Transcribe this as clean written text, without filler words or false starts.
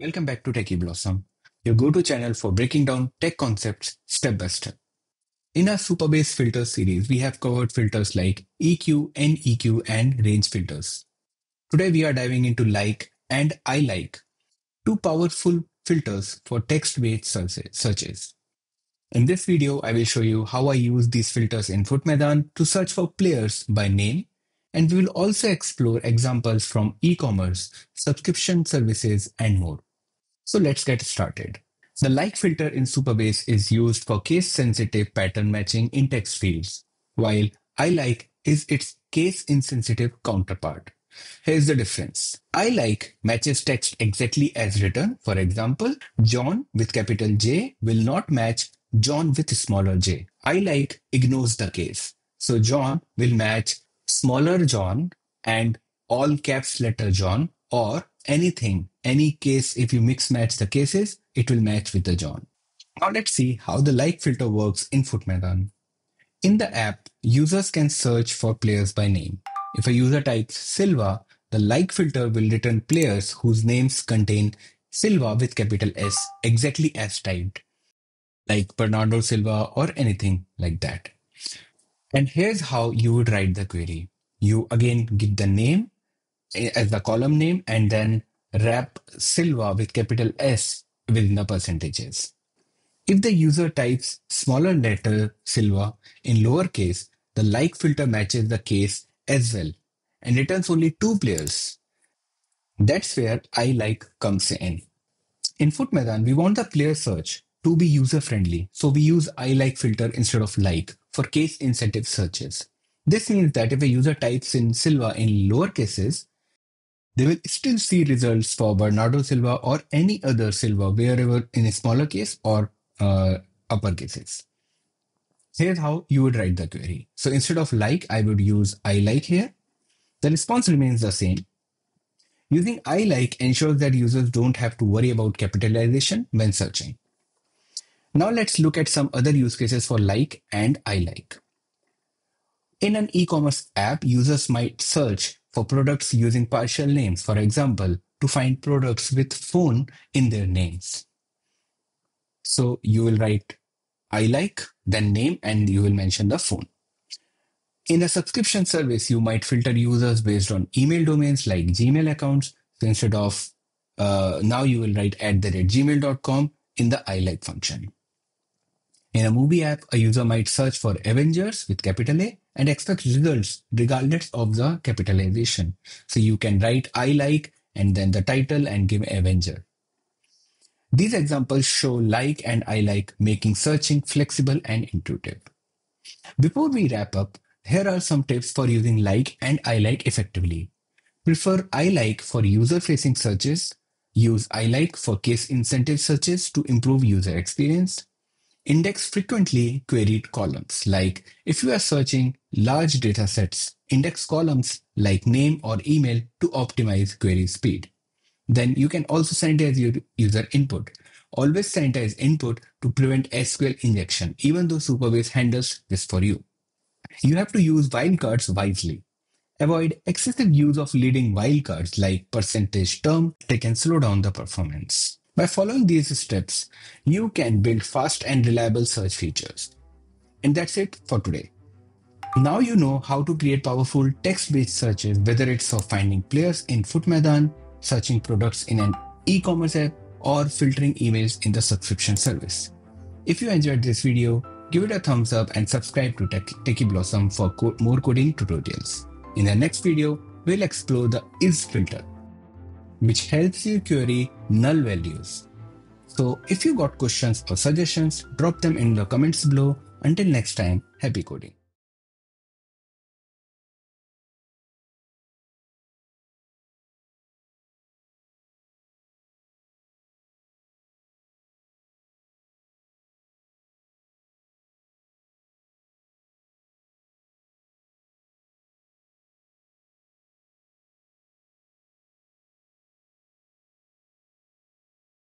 Welcome back to Techie Blossom, your go-to channel for breaking down tech concepts step by step. In our Supabase filter series, we have covered filters like EQ, NEQ and range filters. Today we are diving into like and ilike, two powerful filters for text-based searches. In this video, I will show you how I use these filters in FUT Maidaan to search for players by name, and we will also explore examples from e-commerce, subscription services and more. So let's get started. The like filter in Supabase is used for case-sensitive pattern matching in text fields, while ilike is its case-insensitive counterpart. Here's the difference. Ilike matches text exactly as written. For example, John with capital J will not match John with smaller j. Ilike ignores the case. So John will match smaller John and all caps letter John, or anything, any case. If you mix match the cases, it will match with the John. Now let's see how the like filter works in FUT Maidaan. In the app, users can search for players by name. If a user types Silva, the like filter will return players whose names contain Silva with capital S exactly as typed, like Bernardo Silva or anything like that. And here's how you would write the query. You again give the name as the column name and then wrap Silva with capital S within the percentages. If the user types smaller letter Silva in lowercase, the like filter matches the case as well and returns only two players. That's where ilike comes in. In FUT Maidaan, we want the player search to be user friendly, so we use ilike filter instead of like for case insensitive searches. This means that if a user types in Silva in lower cases, they will still see results for Bernardo Silva or any other Silva wherever in a smaller case or upper cases. Here's how you would write the query. So instead of like, I would use ilike here. The response remains the same. Using ilike ensures that users don't have to worry about capitalization when searching. Now let's look at some other use cases for like and ilike. In an e-commerce app, users might search for products using partial names, for example, to find products with phone in their names. So you will write ilike, then name, and you will mention the phone. In a subscription service, you might filter users based on email domains like Gmail accounts. So instead of now you will write @gmail.com in the ilike function. In a movie app, a user might search for Avengers with capital A and expect results regardless of the capitalization. So you can write ilike and then the title and give Avenger. These examples show like and ilike making searching flexible and intuitive. Before we wrap up, here are some tips for using like and ilike effectively. Prefer ilike for user-facing searches. Use ilike for case-insensitive searches to improve user experience. Index frequently queried columns, like if you are searching large datasets, index columns like name or email to optimize query speed. Then you can also sanitize your user input. Always sanitize input to prevent SQL injection, even though Supabase handles this for you. You have to use wildcards wisely. Avoid excessive use of leading wildcards like %term. They can slow down the performance. By following these steps, you can build fast and reliable search features. And that's it for today. Now you know how to create powerful text-based searches, whether it's for finding players in FUT Maidaan, searching products in an e-commerce app, or filtering emails in the subscription service. If you enjoyed this video, give it a thumbs up and subscribe to Techie Blossom for more coding tutorials. In the next video, we'll explore the is filter, which helps you query null values. So if you got questions or suggestions, drop them in the comments below. Until next time, happy coding.